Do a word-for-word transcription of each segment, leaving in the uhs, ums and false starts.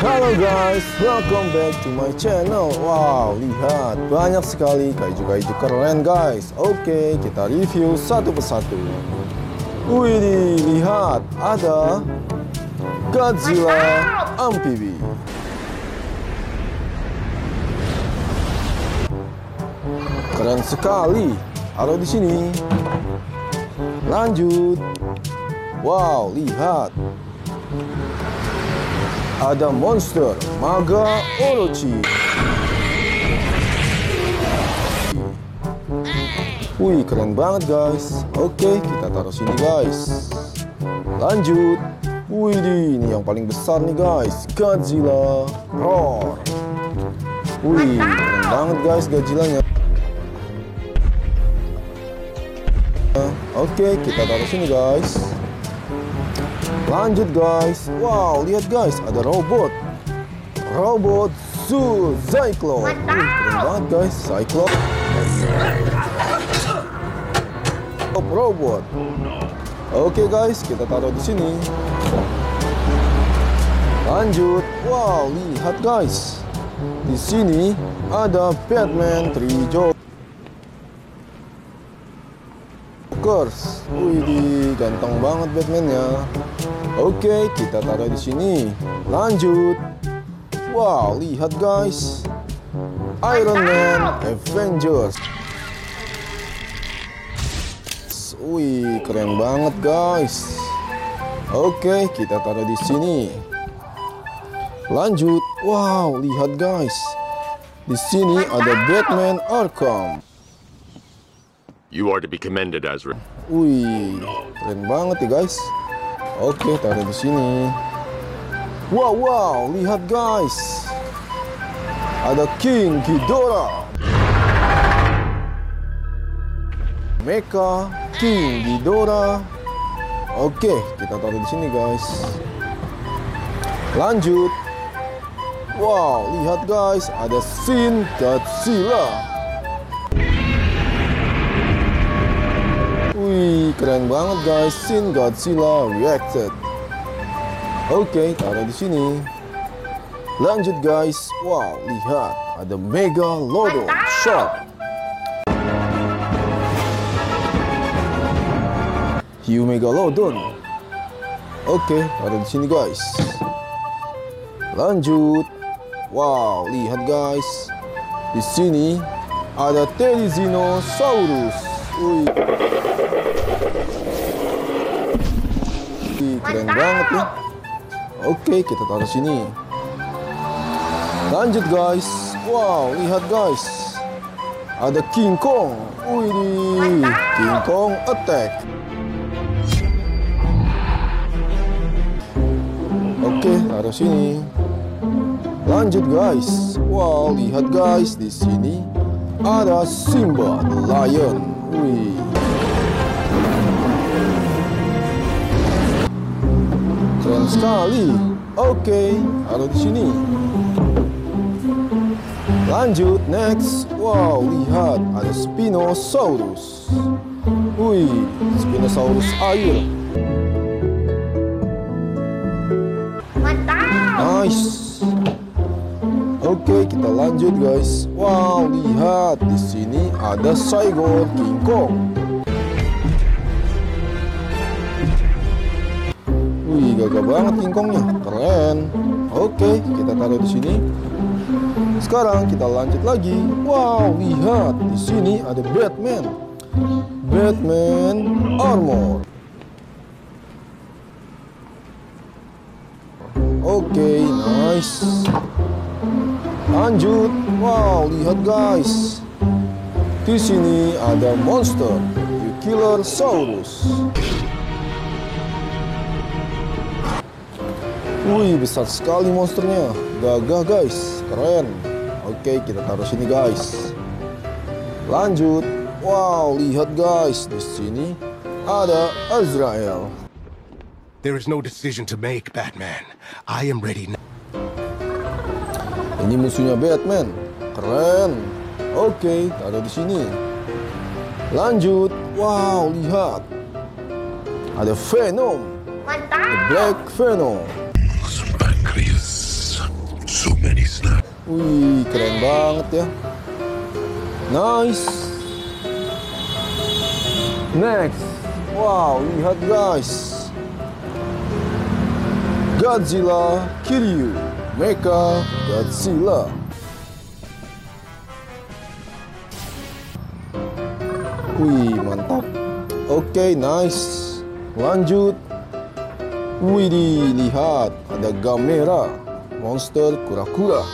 Halo guys, welcome back to my channel. Wow, lihat banyak sekali kaiju-kaiju keren guys. Oke, kita review satu persatu. Wih, lihat ada Godzilla Amphibi. Keren sekali. Ada di sini. Lanjut. Wow, lihat. Ada monster Maga Orochi. Wih, keren banget guys. Oke, kita taruh sini guys. Lanjut. Wih, ini yang paling besar nih guys, Godzilla Roar. Wih, keren banget guys Godzilla-nya. Oke, kita taruh sini guys. Lanjut guys, wow lihat guys ada robot, robot zoo Cyclo, uh, keren banget guys Cyclo, top robot. Oke guys, kita taruh di sini. Lanjut, wow lihat guys, di sini ada Batman Armor. Wih, ganteng banget Batman-nya. Oke, kita taruh di sini. Lanjut. Wow, lihat guys. Iron Man Avengers. Wih, keren banget guys. Oke, kita taruh di sini. Lanjut. Wow, lihat guys. Di sini ada Batman Arkham. You are to be commended, Azrael. Wih, keren banget ya guys. Oke, taruh di sini. Wow, wow, lihat guys. Ada King Ghidorah. Mecha King Ghidorah. Oke, kita taruh di sini guys. Lanjut. Wow, lihat guys, ada Shin Godzilla. Wih, keren banget guys, Shin Godzilla reacted. Oke, taruh di sini. Lanjut guys, wow lihat ada Mega Lodon shot. Hiu Mega Lodon. Oke, taruh di sini guys. Lanjut, wow lihat guys, di sini ada Terizino Saurus. Wih, keren banget ya. Oke, kita taruh sini. Lanjut guys. Wow, lihat guys. Ada King Kong. Wih, King Kong attack. Oke, taruh sini. Lanjut guys. Wow, lihat guys, di sini ada Simba the Lion. Wih. Keren sekali. Oke, taruh di sini. Lanjut, next. Wow, lihat ada Spinosaurus. Wih, Spinosaurus air. Nice. Oke, kita lanjut guys. Wow, lihat di sini ada Saigo King Kong. Wih, gagah banget King Kongnya, keren. Oke, kita taruh di sini. Sekarang kita lanjut lagi. Wow, lihat di sini ada Batman, Batman Armor. Oke, nice. Lanjut, wow lihat guys, di sini ada monster The Killer Saurus. Wih, besar sekali monsternya, gagah guys, keren. Oke, kita taruh sini guys. Lanjut, wow lihat guys, di sini ada Azrael. There is no decision to make, Batman. I am ready now. Ini musuhnya Batman, keren. Oke, taruh di sini. Lanjut, wow lihat, ada Venom, The Black Venom. Wih, keren banget ya. Nice. Next. Wow, lihat guys. Godzilla, Kiryu, Mecha Godzilla. Wih, mantap. Oke, okay, nice. Lanjut. Widih, lihat ada Gamera, monster kura-kura.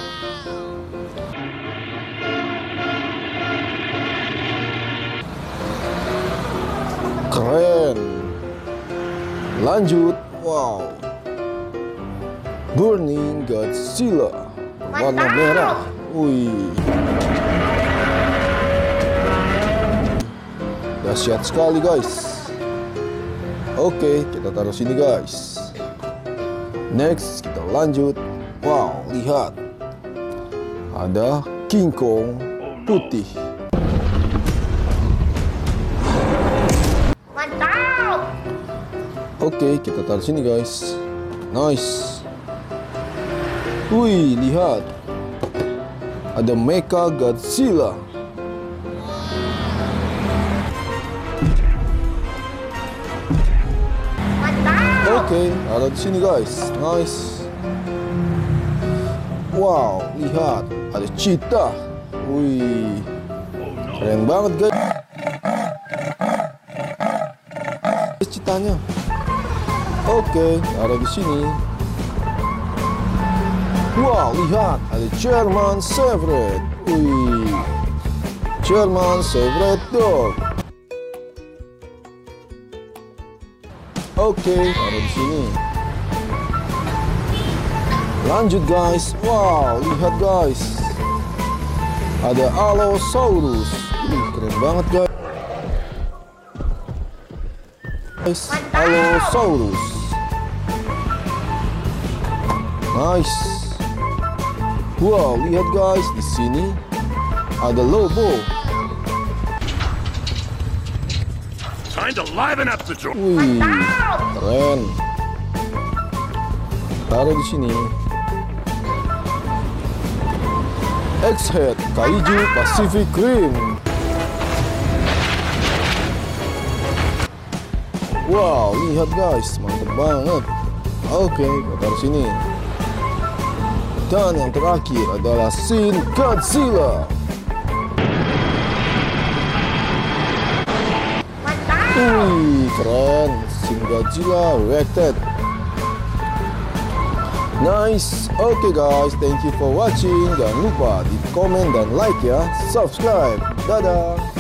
Keren. Lanjut. Wow. Burning Godzilla, warna merah. Wih. Dahsyat sekali, guys. Oke, kita taruh sini guys. Next, kita lanjut. Wow, lihat. Ada King Kong Putih. Mantap. Oke, kita taruh sini guys. Nice. Wih, lihat. Ada Mecha Godzilla. Oke, okay, ada di sini guys, nice. Wow, lihat ada cheetah. Wih, keren banget guys. Cheetahnya. Oke, okay, ada di sini. Wow, lihat ada German Shepherd. Wih, German Shepherd dog. Oke, okay, ada di sini. Lanjut guys, wow, lihat guys, ada Allosaurus. Ih, keren banget guys, Allosaurus. Nice. Wow, lihat guys, di sini ada Lobo. Wih, keren. Taruh di sini. X-Head Kaiju Pacific Rim. Wow, lihat guys, mantap banget. Oke, kita taruh sini. Dan yang terakhir adalah Shin Godzilla. Wih, keren. Shin Godzilla reacted. Nice. Oke okay guys, thank you for watching. Jangan lupa di komen dan like ya. Subscribe. Dadah.